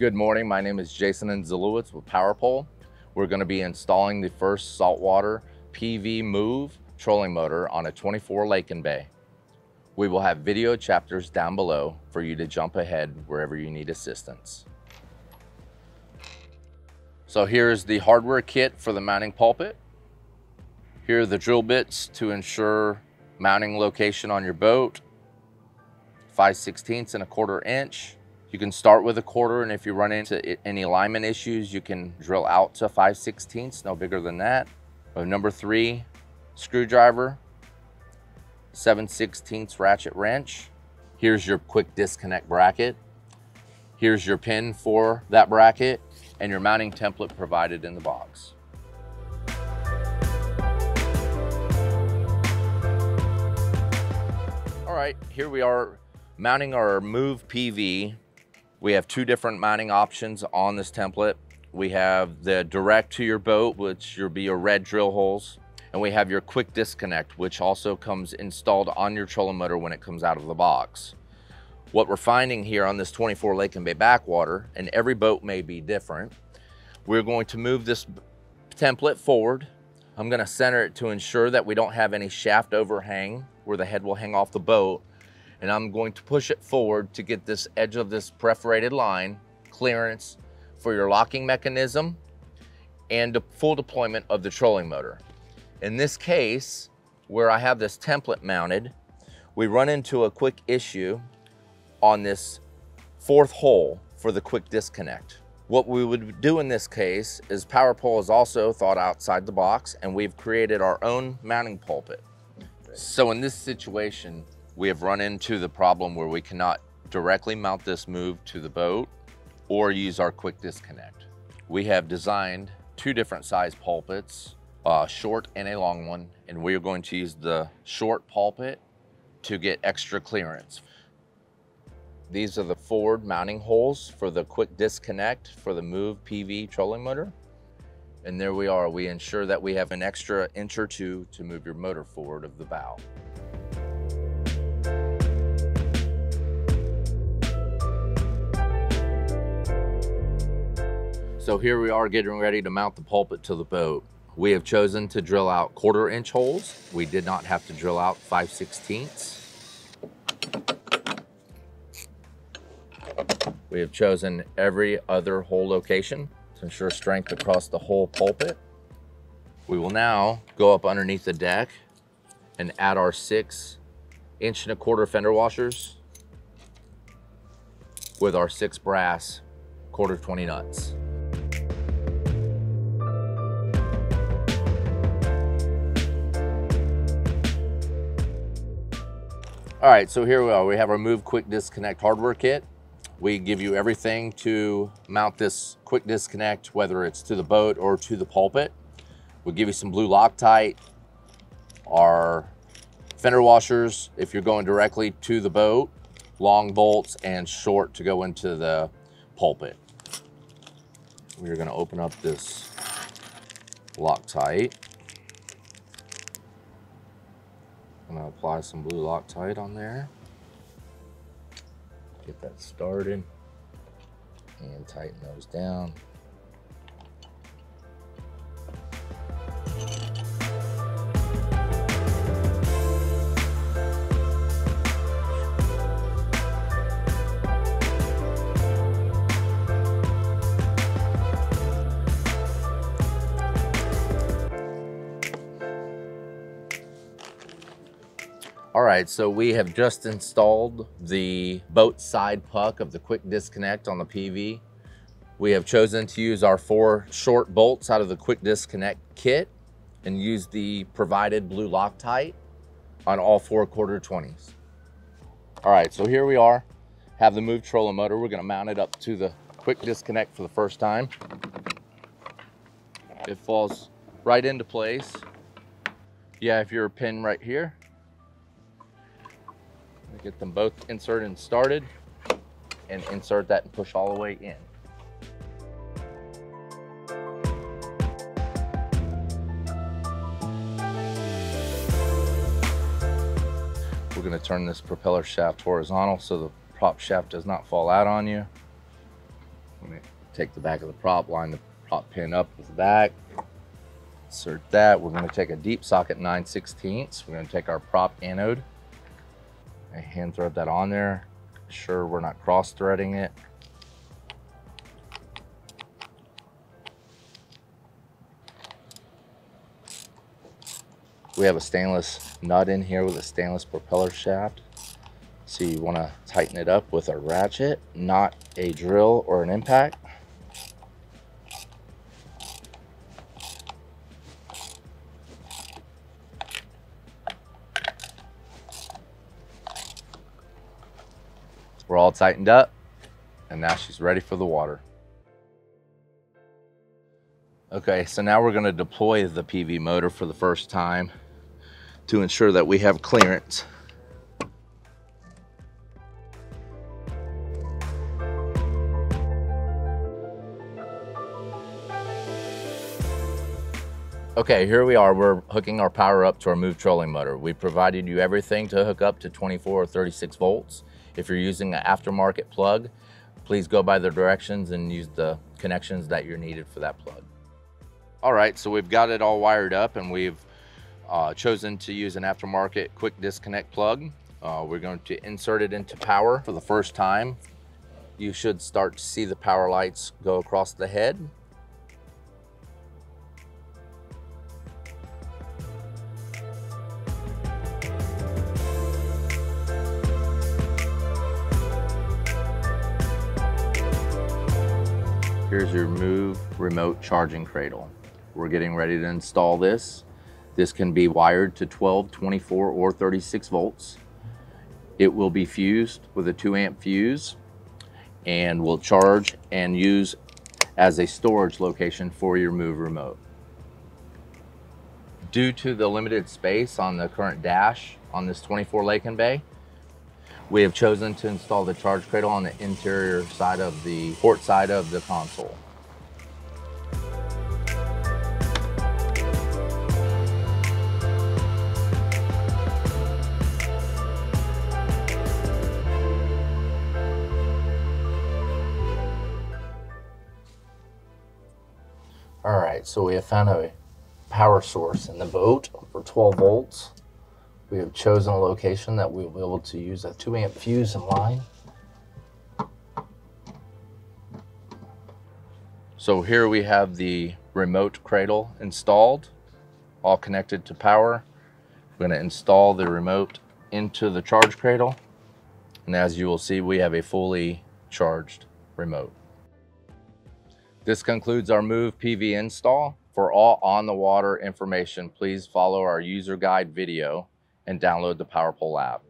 Good morning, my name is Jason Inzulowitz with PowerPole. We're going to be installing the first saltwater PV Move trolling motor on a 24 Lake and Bay. We will have video chapters down below for you to jump ahead wherever you need assistance. So here's the hardware kit for the mounting pulpit. Here are the drill bits to ensure mounting location on your boat, 5/16 and a quarter inch. You can start with a quarter, and if you run into any alignment issues, you can drill out to 5/16, no bigger than that. Number 3 screwdriver, 7/16 ratchet wrench. Here's your quick disconnect bracket. Here's your pin for that bracket and your mounting template provided in the box. All right, here we are mounting our Move PV. We have 2 different mounting options on this template. We have the direct to your boat, which will be your red drill holes. And we have your quick disconnect, which also comes installed on your trolling motor when it comes out of the box. What we're finding here on this 24 Lake and Bay backwater, and every boat may be different, we're going to move this template forward. I'm gonna center it to ensure that we don't have any shaft overhang where the head will hang off the boat. And I'm going to push it forward to get this edge of this perforated line clearance for your locking mechanism and the full deployment of the trolling motor. In this case, where I have this template mounted, we run into a quick issue on this 4th hole for the quick disconnect. What we would do in this case is PowerPole has also thought outside the box, and we've created our own mounting pulpit. So in this situation, we have run into the problem where we cannot directly mount this Move to the boat or use our quick disconnect. We have designed 2 different size pulpits, a short and a long one, and we are going to use the short pulpit to get extra clearance. These are the forward mounting holes for the quick disconnect for the Move PV trolling motor. And there we are. We ensure that we have an extra inch or 2 to move your motor forward of the bow. So here we are getting ready to mount the pulpit to the boat. We have chosen to drill out 1/4-inch holes. We did not have to drill out 5/16. We have chosen every other hole location to ensure strength across the whole pulpit. We will now go up underneath the deck and add our 6 1/4-inch fender washers with our 6 brass 1/4-20 nuts. All right, so here we are. We have our Move Quick Disconnect hardware kit. We give you everything to mount this quick disconnect, whether it's to the boat or to the pulpit. We'll give you some blue Loctite, our fender washers if you're going directly to the boat, long bolts, and short to go into the pulpit. We're gonna open up this Loctite. I'm gonna apply some blue Loctite on there. Get that started and tighten those down. All right, so we have just installed the boat side puck of the quick disconnect on the PV. We have chosen to use our 4 short bolts out of the quick disconnect kit and use the provided blue Loctite on all 4 1/4-20s. All right, so here we are, have the Move trolling motor. We're gonna mount it up to the quick disconnect for the first time. It falls right into place. You have your pin right here. Get them both inserted and started, and insert that and push all the way in. We're going to turn this propeller shaft horizontal so the prop shaft does not fall out on you. Let me take the back of the prop, line the prop pin up with the back, insert that. We're going to take a deep socket 9/16. We're going to take our prop anode and hand thread that on there. Make sure we're not cross threading it. We have a stainless nut in here with a stainless propeller shaft. So you want to tighten it up with a ratchet, not a drill or an impact. We're all tightened up, and now she's ready for the water. Okay, so now we're going to deploy the PV motor for the first time to ensure that we have clearance. Okay, here we are. We're hooking our power up to our Move trolling motor. We provided you everything to hook up to 24 or 36 volts. If you're using an aftermarket plug, please go by the directions and use the connections that you're needed for that plug. All right, so we've got it all wired up, and we've chosen to use an aftermarket quick disconnect plug. We're going to insert it into power for the first time. You should start to see the power lights go across the head. Here's your Move remote charging cradle. We're getting ready to install this. This can be wired to 12, 24, or 36 volts. It will be fused with a 2-amp fuse and will charge and use as a storage location for your Move remote. Due to the limited space on the current dash on this 24 Lake and Bay, we have chosen to install the charge cradle on the interior side of the port side of the console. All right, so we have found a power source in the boat for 12 volts. We have chosen a location that we will be able to use a 2-amp fuse and line. So here we have the remote cradle installed, all connected to power. We're going to install the remote into the charge cradle. And as you will see, we have a fully charged remote. This concludes our Move PV install. For all on-the-water information, please follow our user guide video and download the PowerPole app.